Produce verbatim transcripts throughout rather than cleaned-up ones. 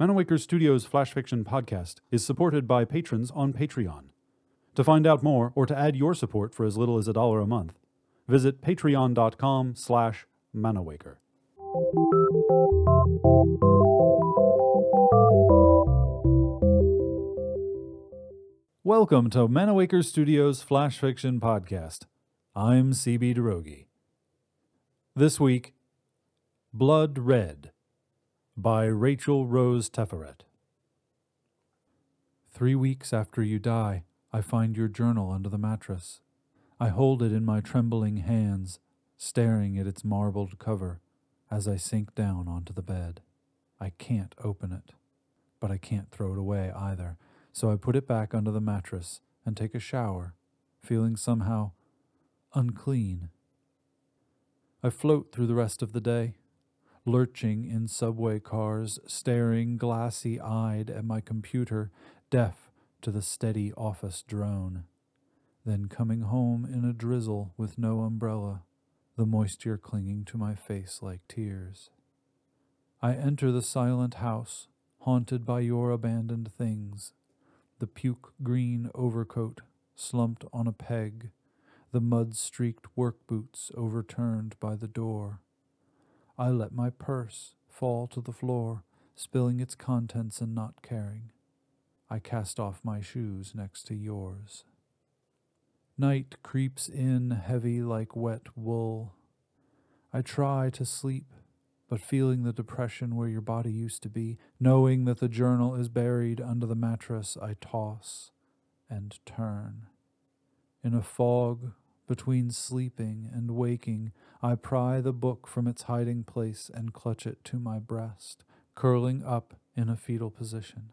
Manawaker Studios' Flash Fiction podcast is supported by patrons on Patreon. To find out more or to add your support for as little as a dollar a month, visit patreon.com slash manawaker. Welcome to Manawaker Studios' Flash Fiction podcast. I'm C B. Droege. This week, Blood Red by Rachel Rose Teferet. Three weeks after you die, I find your journal under the mattress. I hold it in my trembling hands, staring at its marbled cover as I sink down onto the bed. I can't open it, but I can't throw it away either, so I put it back under the mattress and take a shower, feeling somehow unclean. I float through the rest of the day, lurching in subway cars, staring glassy-eyed at my computer, deaf to the steady office drone. Then coming home in a drizzle with no umbrella, the moisture clinging to my face like tears. I enter the silent house, haunted by your abandoned things, the puke-green overcoat slumped on a peg, the mud-streaked work boots overturned by the door. I let my purse fall to the floor, spilling its contents and not caring. I cast off my shoes next to yours. Night creeps in heavy like wet wool. I try to sleep, but feeling the depression where your body used to be, knowing that the journal is buried under the mattress, I toss and turn. In a fog between sleeping and waking, I pry the book from its hiding place and clutch it to my breast, curling up in a fetal position.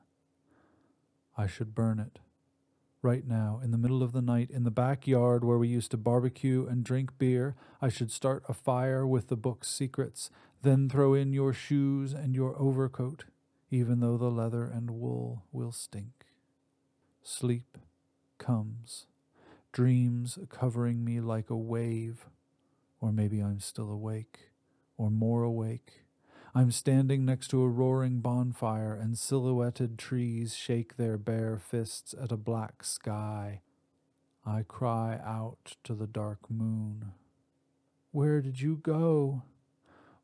I should burn it. Right now, in the middle of the night, in the backyard where we used to barbecue and drink beer, I should start a fire with the book's secrets, then throw in your shoes and your overcoat, even though the leather and wool will stink. Sleep comes. Dreams covering me like a wave. Or maybe I'm still awake, or more awake. I'm standing next to a roaring bonfire, and silhouetted trees shake their bare fists at a black sky. I cry out to the dark moon. Where did you go?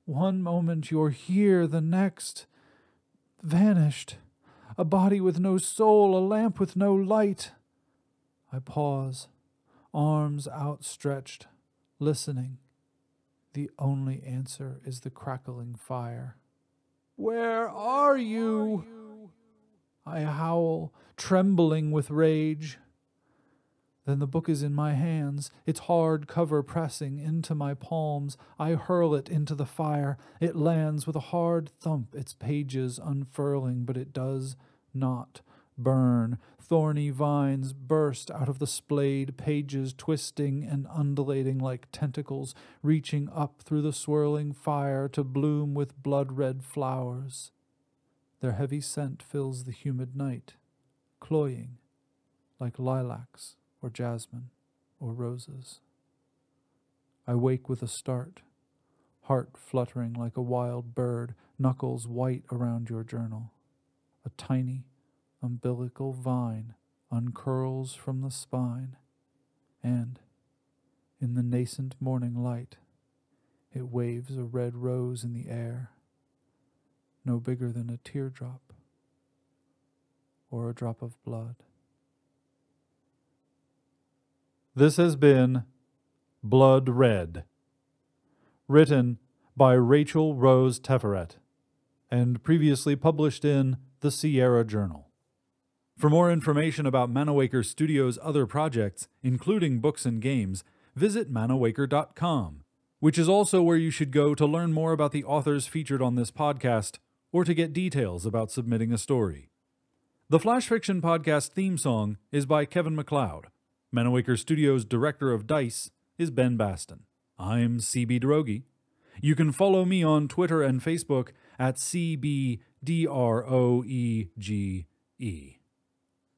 One moment you're here, the next vanished. A body with no soul, a lamp with no light. I pause. Arms outstretched, listening. The only answer is the crackling fire. Where are you? I howl, trembling with rage. Then the book is in my hands, its hard cover pressing into my palms. I hurl it into the fire. It lands with a hard thump, its pages unfurling, but it does not burn. Thorny vines burst out of the splayed pages, twisting and undulating like tentacles, reaching up through the swirling fire to bloom with blood-red flowers. Their heavy scent fills the humid night, cloying like lilacs or jasmine or roses. I wake with a start, heart fluttering like a wild bird, knuckles white around your journal. A tiny umbilical vine uncurls from the spine, and, in the nascent morning light, it waves a red rose in the air, no bigger than a teardrop or a drop of blood. This has been Blood Red, written by Rachel Rose Teferet, and previously published in the Sierra Journal. For more information about Manawaker Studios' other projects, including books and games, visit manawaker dot com, which is also where you should go to learn more about the authors featured on this podcast or to get details about submitting a story. The Flash Fiction Podcast theme song is by Kevin MacLeod. Manawaker Studios' director of dice is Ben Bastin. I'm C B. Droege. You can follow me on Twitter and Facebook at C B D R O E G E.